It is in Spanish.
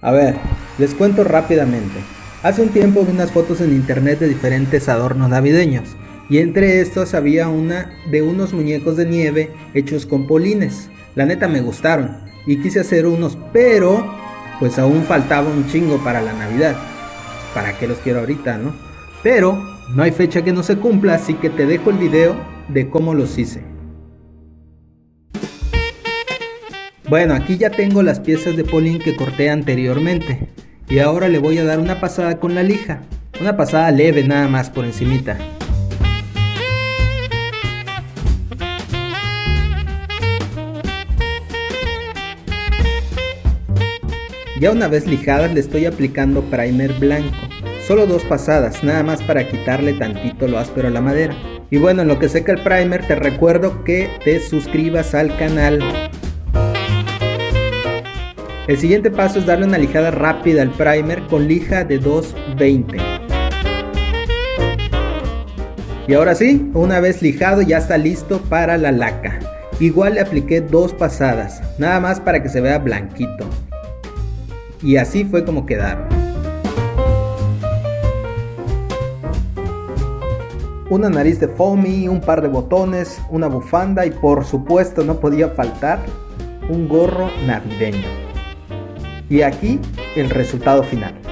A ver, les cuento rápidamente. Hace un tiempo vi unas fotos en internet de diferentes adornos navideños, y entre estos había una de unos muñecos de nieve hechos con polines. La neta me gustaron y quise hacer unos, pero pues aún faltaba un chingo para la Navidad. ¿Para qué los quiero ahorita, no? Pero no hay fecha que no se cumpla, así que te dejo el video de cómo los hice. Bueno, aquí ya tengo las piezas de polín que corté anteriormente, y ahora le voy a dar una pasada con la lija, una pasada leve nada más por encimita. Ya una vez lijadas le estoy aplicando primer blanco, solo dos pasadas, nada más para quitarle tantito lo áspero a la madera. Y bueno, en lo que seca el primer te recuerdo que te suscribas al canal. El siguiente paso es darle una lijada rápida al primer con lija de 220. Y ahora sí, una vez lijado ya está listo para la laca. Igual le apliqué dos pasadas, nada más para que se vea blanquito. Y así fue como quedaron. Una nariz de foamy, un par de botones, una bufanda y por supuesto no podía faltar un gorro navideño. Y aquí el resultado final.